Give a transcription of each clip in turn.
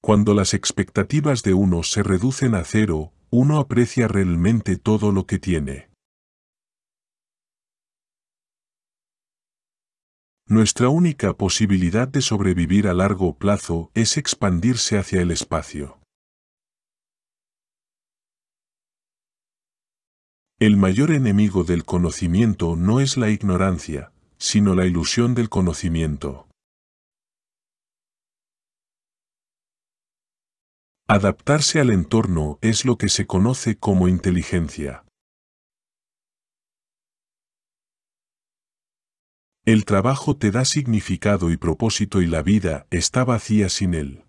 Cuando las expectativas de uno se reducen a cero, uno aprecia realmente todo lo que tiene. Nuestra única posibilidad de sobrevivir a largo plazo es expandirse hacia el espacio. El mayor enemigo del conocimiento no es la ignorancia, sino la ilusión del conocimiento. Adaptarse al entorno es lo que se conoce como inteligencia. El trabajo te da significado y propósito y la vida está vacía sin él.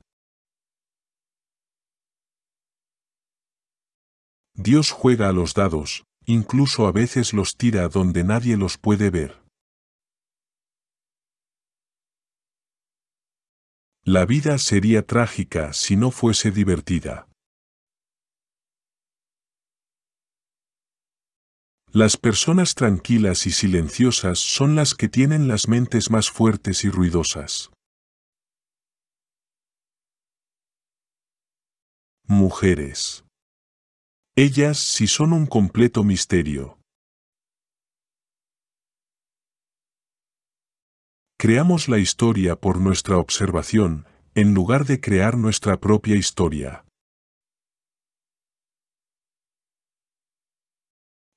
Dios juega a los dados, incluso a veces los tira donde nadie los puede ver. La vida sería trágica si no fuese divertida. Las personas tranquilas y silenciosas son las que tienen las mentes más fuertes y ruidosas. Mujeres. Ellas sí son un completo misterio. Creamos la historia por nuestra observación, en lugar de crear nuestra propia historia.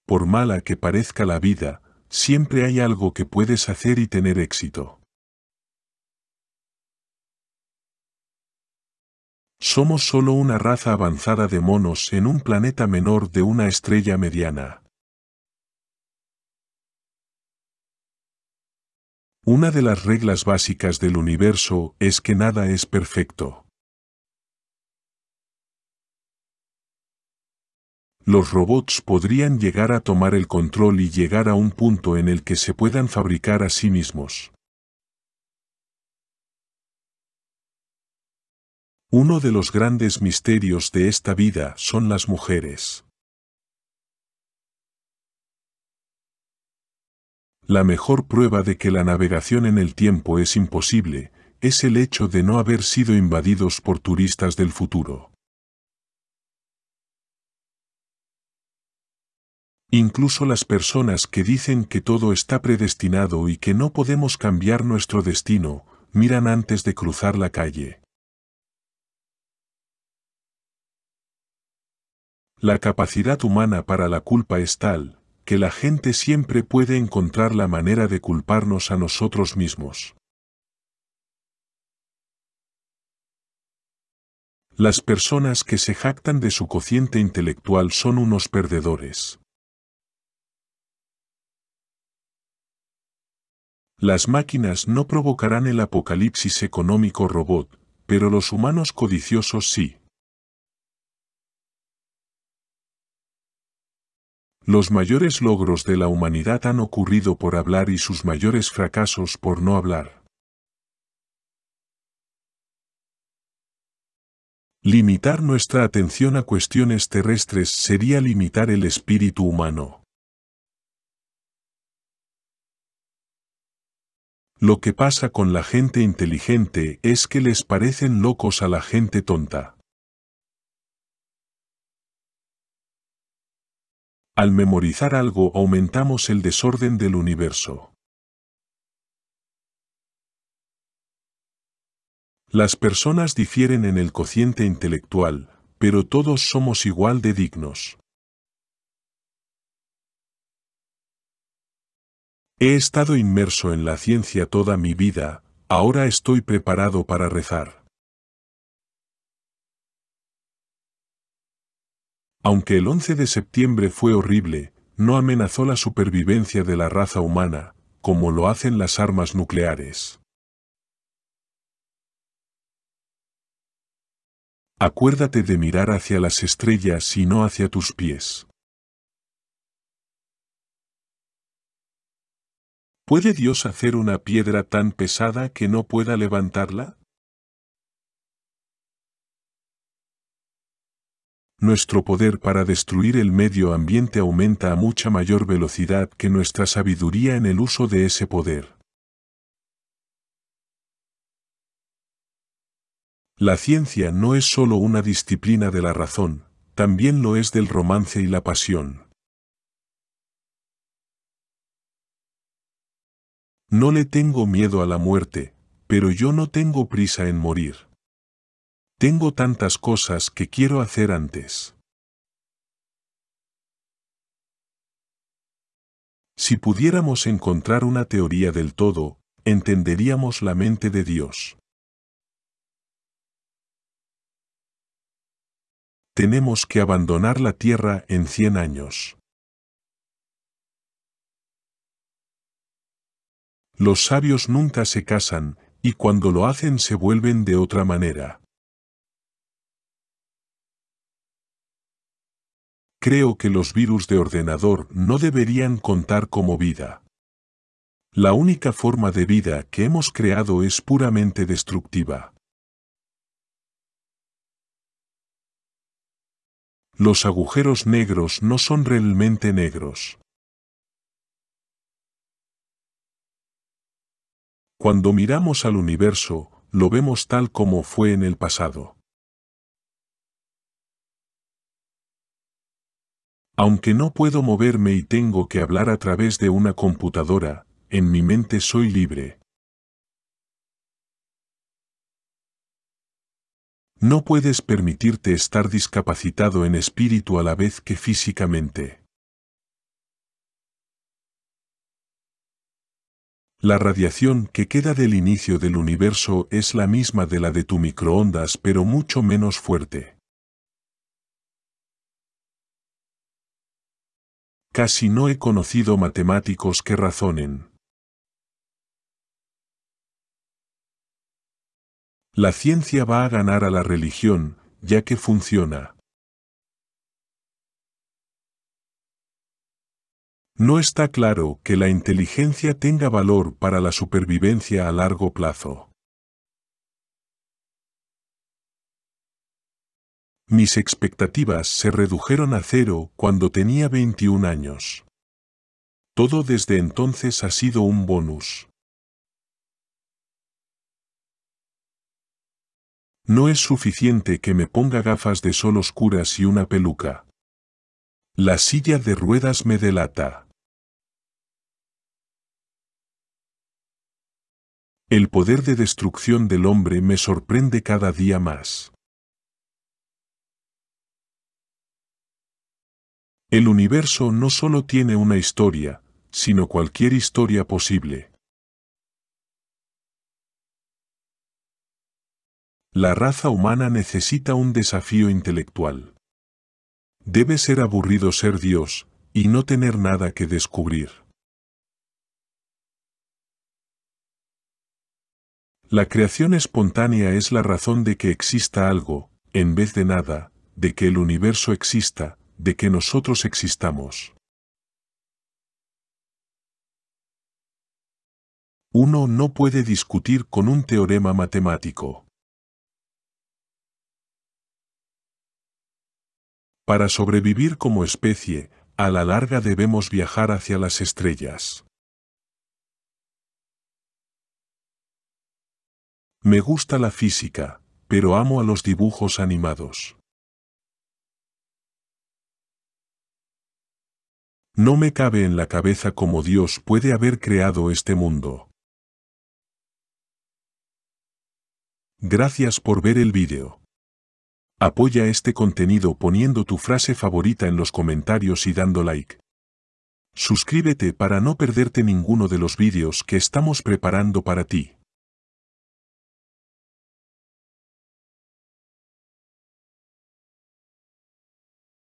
Por mala que parezca la vida, siempre hay algo que puedes hacer y tener éxito. Somos solo una raza avanzada de monos en un planeta menor de una estrella mediana. Una de las reglas básicas del universo es que nada es perfecto. Los robots podrían llegar a tomar el control y llegar a un punto en el que se puedan fabricar a sí mismos. Uno de los grandes misterios de esta vida son las mujeres. La mejor prueba de que la navegación en el tiempo es imposible es el hecho de no haber sido invadidos por turistas del futuro. Incluso las personas que dicen que todo está predestinado y que no podemos cambiar nuestro destino, miran antes de cruzar la calle. La capacidad humana para la culpa es tal, que la gente siempre puede encontrar la manera de culparnos a nosotros mismos. Las personas que se jactan de su cociente intelectual son unos perdedores. Las máquinas no provocarán el apocalipsis económico robot, pero los humanos codiciosos sí. Los mayores logros de la humanidad han ocurrido por hablar y sus mayores fracasos por no hablar. Limitar nuestra atención a cuestiones terrestres sería limitar el espíritu humano. Lo que pasa con la gente inteligente es que les parecen locos a la gente tonta. Al memorizar algo aumentamos el desorden del universo. Las personas difieren en el cociente intelectual, pero todos somos igual de dignos. He estado inmerso en la ciencia toda mi vida, ahora estoy preparado para rezar. Aunque el 11 de septiembre fue horrible, no amenazó la supervivencia de la raza humana, como lo hacen las armas nucleares. Acuérdate de mirar hacia las estrellas y no hacia tus pies. ¿Puede Dios hacer una piedra tan pesada que no pueda levantarla? Nuestro poder para destruir el medio ambiente aumenta a mucha mayor velocidad que nuestra sabiduría en el uso de ese poder. La ciencia no es solo una disciplina de la razón, también lo es del romance y la pasión. No le tengo miedo a la muerte, pero yo no tengo prisa en morir. Tengo tantas cosas que quiero hacer antes. Si pudiéramos encontrar una teoría del todo, entenderíamos la mente de Dios. Tenemos que abandonar la Tierra en 100 años. Los sabios nunca se casan, y cuando lo hacen se vuelven de otra manera. Creo que los virus de ordenador no deberían contar como vida. La única forma de vida que hemos creado es puramente destructiva. Los agujeros negros no son realmente negros. Cuando miramos al universo, lo vemos tal como fue en el pasado. Aunque no puedo moverme y tengo que hablar a través de una computadora, en mi mente soy libre. No puedes permitirte estar discapacitado en espíritu a la vez que físicamente. La radiación que queda del inicio del universo es la misma de la de tu microondas, pero mucho menos fuerte. Casi no he conocido matemáticos que razonen. La ciencia va a ganar a la religión, ya que funciona. No está claro que la inteligencia tenga valor para la supervivencia a largo plazo. Mis expectativas se redujeron a cero cuando tenía 21 años. Todo desde entonces ha sido un bonus. No es suficiente que me ponga gafas de sol oscuras y una peluca. La silla de ruedas me delata. El poder de destrucción del hombre me sorprende cada día más. El universo no solo tiene una historia, sino cualquier historia posible. La raza humana necesita un desafío intelectual. Debe ser aburrido ser Dios, y no tener nada que descubrir. La creación espontánea es la razón de que exista algo, en vez de nada, de que el universo exista, de que nosotros existamos. Uno no puede discutir con un teorema matemático. Para sobrevivir como especie, a la larga debemos viajar hacia las estrellas. Me gusta la física, pero amo a los dibujos animados. No me cabe en la cabeza cómo Dios puede haber creado este mundo. Gracias por ver el vídeo. Apoya este contenido poniendo tu frase favorita en los comentarios y dando like. Suscríbete para no perderte ninguno de los vídeos que estamos preparando para ti.